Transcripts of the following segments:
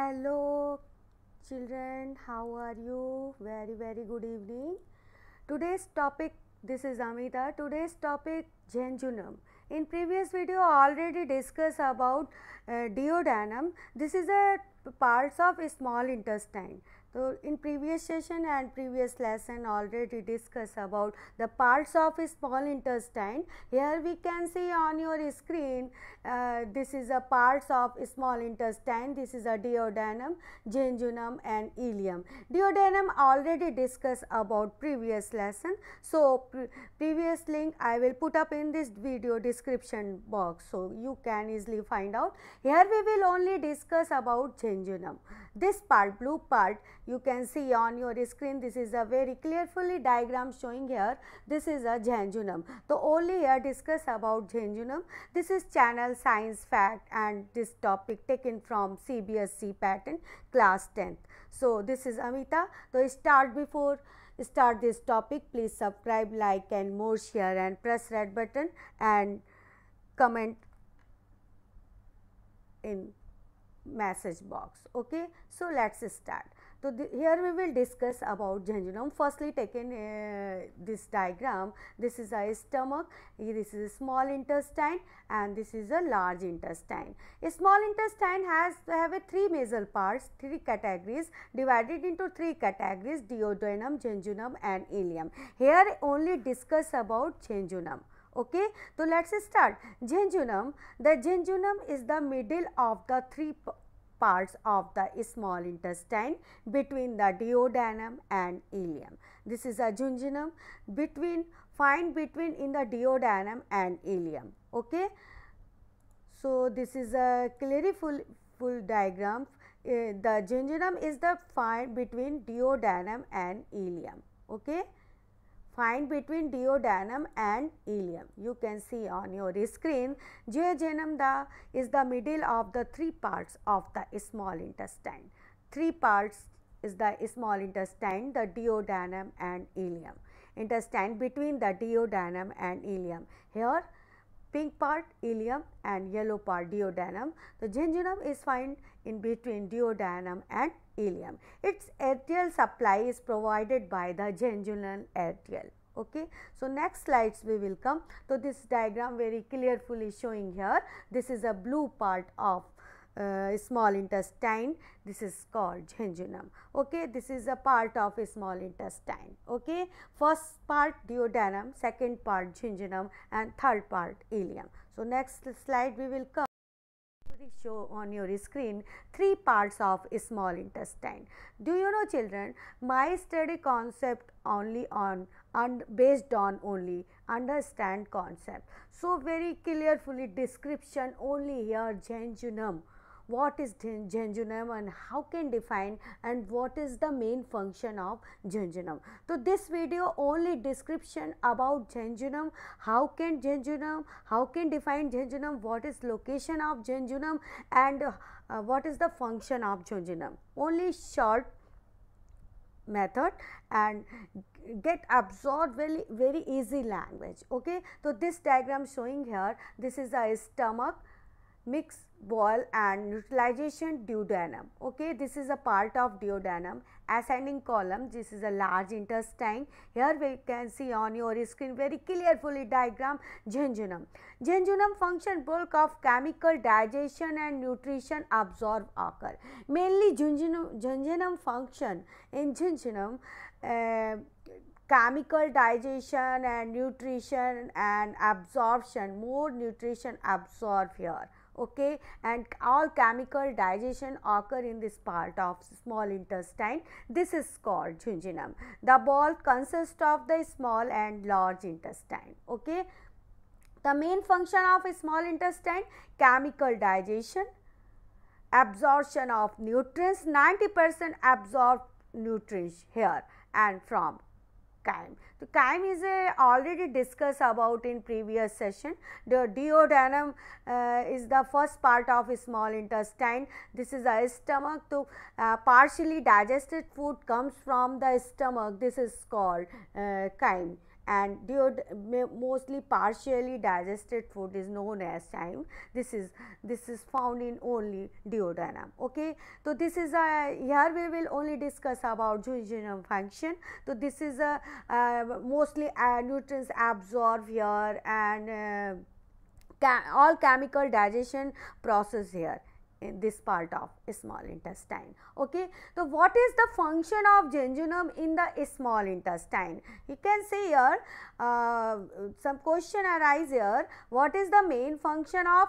Hello children, how are you? Very good evening. Today's topic, this is Amita. Today's topic, jejunum. In previous video already discussed about duodenum. This is a parts of small intestine. So in previous session and previous lesson already discussed about the parts of small intestine. Here we can see on your screen, this is a parts of small intestine. This is a duodenum, jejunum and ileum. Duodenum already discussed about previous lesson. So previous link I will put up in this video description box, so you can easily find out. Here we will only discuss about jejunum. This part, blue part, you can see on your screen. This is a very clearly diagram showing here. This is a jejunum. So only here discuss about jejunum. This is channel science fact and this topic taken from CBSE pattern class 10th. So this is Amita. So before start this topic, please subscribe, like and more, share and press red button and comment in message box. Okay, so let's start. So here we will discuss about jejunum. Firstly taken this diagram. This is a stomach, this is a small intestine and this is a large intestine. A small intestine have a three major parts, three categories, divided into three categories: duodenum, jejunum and ileum. Here only discuss about jejunum. Okay, so let's start. Jejunum. The jejunum is the middle of the three parts of the small intestine, between the duodenum and ileum. This is a jejunum between the duodenum and ileum. Okay, so this is a clearly full diagram. The jejunum is the find between duodenum and ileum. Okay. Find between duodenum and ileum. You can see on your screen. Jejunum is the middle of the three parts of the small intestine. Three parts is the small intestine, the duodenum and ileum. Intestine between the duodenum and ileum. Here pink part ileum and yellow part duodenum. The jejunum is found in between duodenum and ileum. Its arterial supply is provided by the jejunal arteriole. Okay, so next slides we will come. So this diagram very clearly showing here. This is a blue part of small intestine. This is called jejunum. Okay, this is a part of a small intestine. Okay, first part duodenum, second part jejunum and third part ileum. So next slide we will come. Show on your screen three parts of small intestine. Do you know children, my study concept only on and based on only understand concept. So very clearly description only here jejunum. What is jejunum and how can define and what is the main function of jejunum. So this video only description about jejunum, how can define jejunum, what is location of jejunum and what is the function of jejunum. Only short method and get absorbed very easy language. Okay, so this diagram showing here. This is a stomach, mixed bowel and utilization duodenum. Okay, this is a part of duodenum. Ascending column, this is a large intestine. Here we can see on your screen very clearly diagram jejunum. Jejunum function bulk of chemical digestion and nutrition absorb occur. Mainly jejunum function in jejunum chemical digestion and nutrition and absorption, more nutrition absorb here. Okay, and all chemical digestion occur in this part of small intestine. This is called jejunum. The bowel consists of the small and large intestine. Okay, the main function of small intestine, chemical digestion, absorption of nutrients. 90% absorb nutrients here and from chyme. So chyme is already discussed about in previous session. The duodenum is the first part of small intestine. This is a stomach. So partially digested food comes from the stomach. This is called chyme. and mostly partially digested food is known as chyme. This is found in only duodenum. Okay, so this is a, here we will only discuss about jejunum function. So this is a mostly nutrients absorb here and all chemical digestion process here in this part of small intestine. Okay, so what is the function of jejunum in the small intestine? You can see here some question arise here. What is the main function of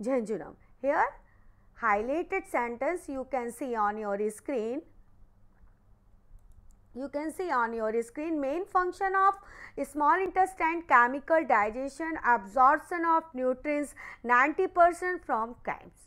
jejunum? Here highlighted sentence you can see on your screen. You can see on your screen, main function of small intestine chemical digestion, absorption of nutrients 90% from chymes.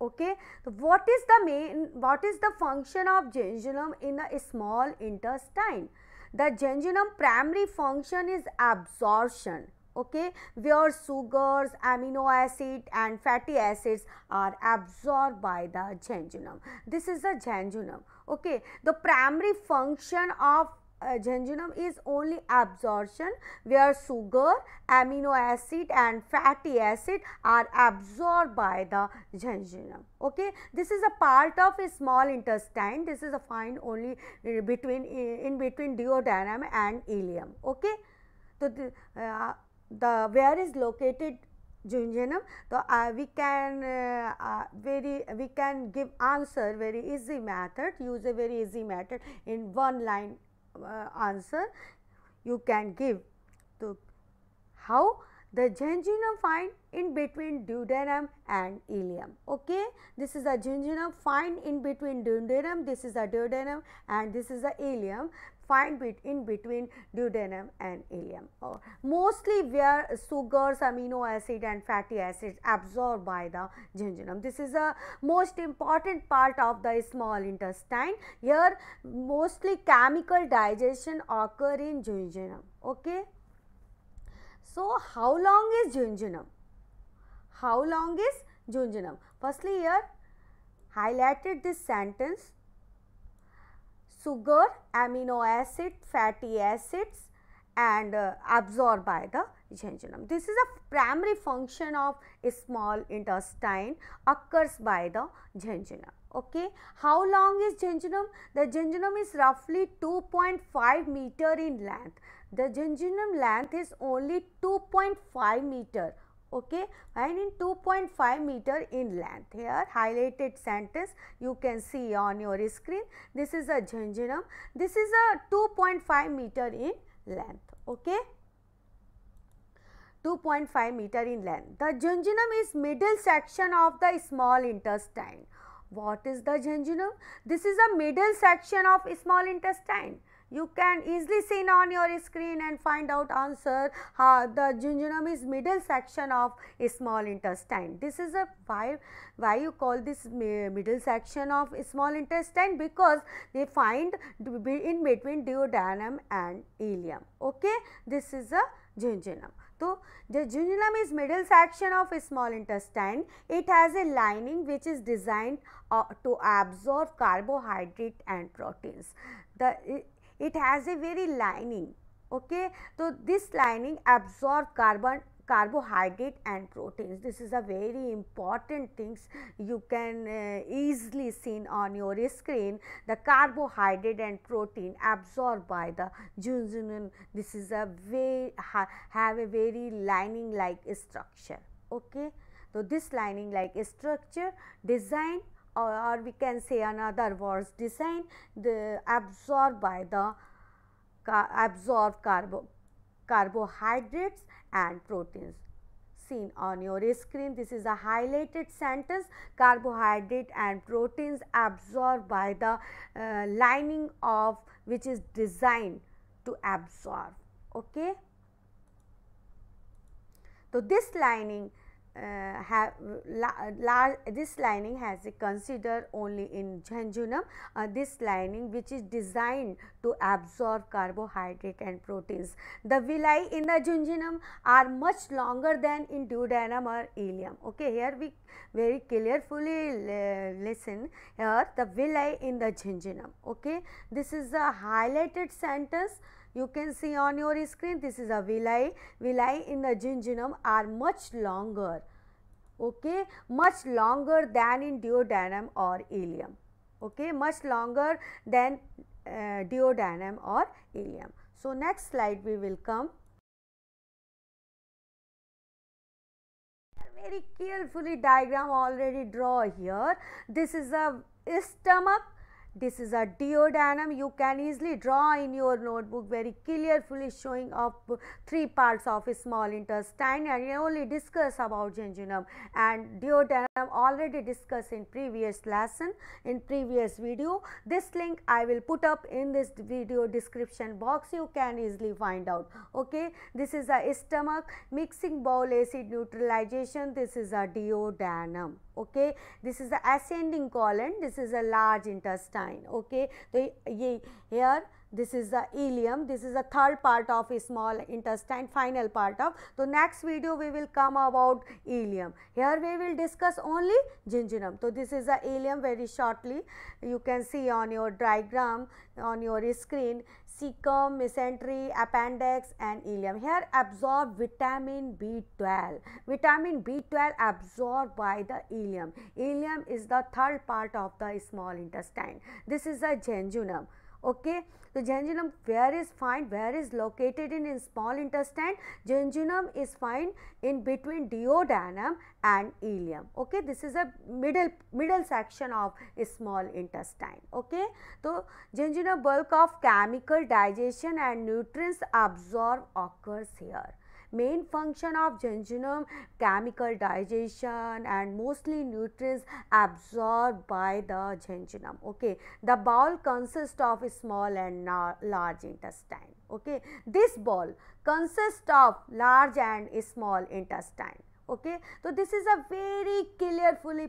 Okay, so what is the function of jejunum in the small intestine? The jejunum primary function is absorption. Okay, where sugars, amino acid and fatty acids are absorbed by the jejunum. This is the jejunum. Okay, the primary function of jejunum is only absorption, where sugar, amino acid and fatty acid are absorbed by the jejunum. Okay, this is a part of a small intestine. This is a find only in between duodenum and ileum. Okay, so the where is located jejunum? So we can give answer very easy method. Use a very easy method in one line answer you can give. So how the jejunum find in between duodenum and ileum. Okay, this is a jejunum find in between duodenum. This is a duodenum and this is a ileum. Find in between duodenum and ileum. Or mostly where sugars, amino acid and fatty acids absorbed by the jejunum. This is a most important part of the small intestine. Here mostly chemical digestion occur in jejunum. Okay, so how long is jejunum? How long is jejunum? Firstly, here highlighted this sentence. Sugar, amino acid, fatty acids and absorbed by the jejunum. This is a primary function of a small intestine occurs by the jejunum. Okay, how long is jejunum? The jejunum is roughly 2.5 meter in length. The jejunum length is only 2.5 meter. Okay, and in 2.5 meter in length. Here highlighted sentence you can see on your screen. This is a jejunum. This is a 2.5 meter in length. Okay, 2.5 meter in length. The jejunum is middle section of the small intestine. What is the jejunum? This is a middle section of small intestine. You can easily see on your screen and find out answer. The jejunum is middle section of small intestine. This is a why you call this middle section of small intestine, because they find in between duodenum and ileum. Okay, this is a jejunum. So the jejunum is middle section of a small intestine. It has a lining which is designed to absorb carbohydrate and proteins. It has a very lining. Okay, so this lining absorbs carbohydrate and proteins. This is a very important things you can easily see on your screen. The carbohydrate and protein absorbed by the jejunum. This is a have a very lining like structure. Okay, so this lining like structure design, or we can say another words design, the absorb carbohydrates and proteins. Seen on your screen, this is a highlighted sentence. Carbohydrate and proteins absorbed by the lining of which is designed to absorb. Okay, so this lining this lining has a consider only in jejunum. This lining which is designed to absorb carbohydrate and proteins. The villi in the jejunum are much longer than in duodenum or ileum. Okay, here we very carefully listen. Here the villi in the jejunum. Okay, this is a highlighted sentence. You can see on your screen this is a villi. Villi in the jejunum are much longer, okay, much longer than in duodenum or ileum, okay, much longer than duodenum or ileum. So next slide we will come. Very carefully diagram already draw here. This is a stomach, this is a duodenum. You can easily draw in your notebook very carefully showing up three parts of small intestine, and we only discuss about jejunum and duodenum already discussed in previous lesson, in previous video. This link I will put up in this video description box, you can easily find out, okay. This is a stomach, mixing bowel acid neutralization, this is a duodenum, okay. This is the ascending colon, this is a large intestine, okay. तो ये here this is the ileum, this is the third part of small intestine, final part of. तो next video we will come about ileum. Here we will discuss only jejunum. तो this is the ileum very shortly. You can see on your diagram on your screen. Cecum, mesentery, appendix and ileum. Here absorb vitamin B12. Vitamin B12 absorbed by the ileum. Ileum is the third part of the small intestine. This is the jejunum. Okay, so jejunum where is found? Where is located in small intestine? Jejunum is found in between duodenum and ileum. Okay, this is a middle section of small intestine. Okay, so jejunum bulk of chemical digestion and nutrients absorb occurs here. Main function of jejunum, chemical digestion and mostly nutrients absorbed by the jejunum, okay. The bowel consists of small and large intestine, okay. This bowel consists of large and small intestine, okay. So this is a very carefully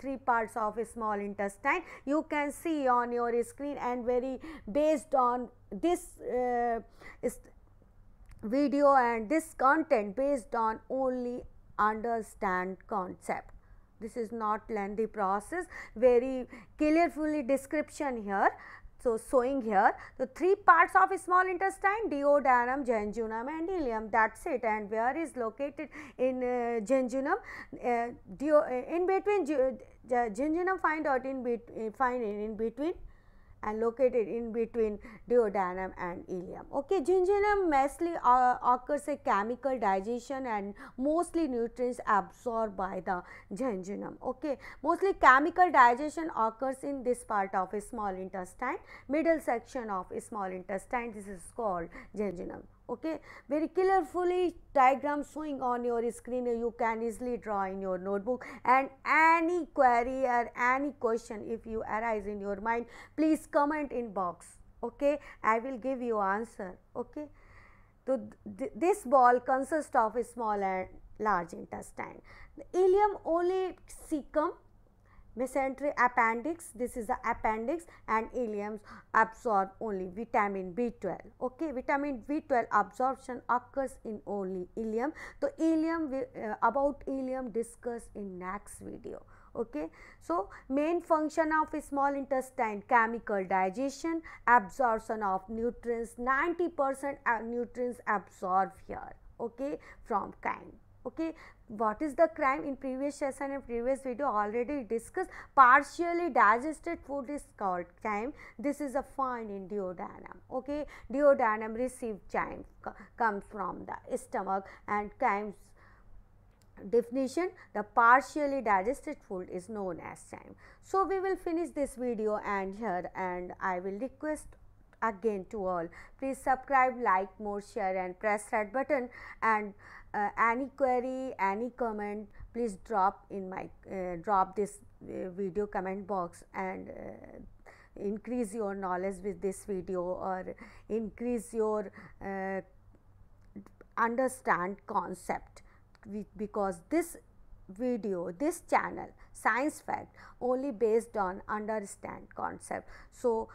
three parts of small intestine, you can see on your screen, and very based on this video and this content, based on only understand concept. This is not lengthy process, very carefully description here. So showing here the three parts of small intestine, duodenum, jejunum and ileum, that's it. And where is located in jejunum? In between jejunum find out in between and located in between duodenum and ileum, okay. Jejunum mostly occurs a chemical digestion and mostly nutrients absorbed by the jejunum, okay. Mostly chemical digestion occurs in this part of a small intestine, middle section of a small intestine, this is called jejunum, okay. Very carefully diagram showing on your screen, you can easily draw in your notebook, and any query or any question if you arise in your mind, please comment in box, okay. I will give you answer, okay. So this ball consists of a small and large intestine. The ileum only cecum, mesentery, appendix, this is the appendix, and ileum absorb only vitamin B12, okay. Vitamin B12 absorption occurs in only ileum. So ileum, about ileum discuss in next video, okay. So main function of small intestine, chemical digestion, absorption of nutrients, 90% nutrients absorb here, okay, from chyme. Okay, what is the chyme? In previous session and previous video already discussed. Partially digested food is called chyme. This is a find in duodenum, okay. Duodenum receive chyme, comes from the stomach, and chyme's definition, the partially digested food is known as chyme. So we will finish this video and here, and I will request again to all, please subscribe, like, more, share and press red button, and any query, any comment, please drop in my drop this video comment box, and increase your knowledge with this video, or increase your understand concept, because this video, this channel Science Fact only based on understand concept. So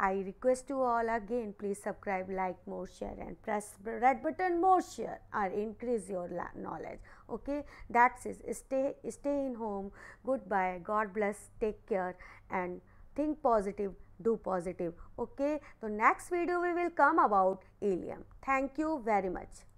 I request you all again, please subscribe, like, more, share and press red button, more, share, or increase your knowledge, okay. That's it. Stay in home. Goodbye. God bless. Take care and think positive. do positive. Okay, so next video we will come about ileum. Thank you very much.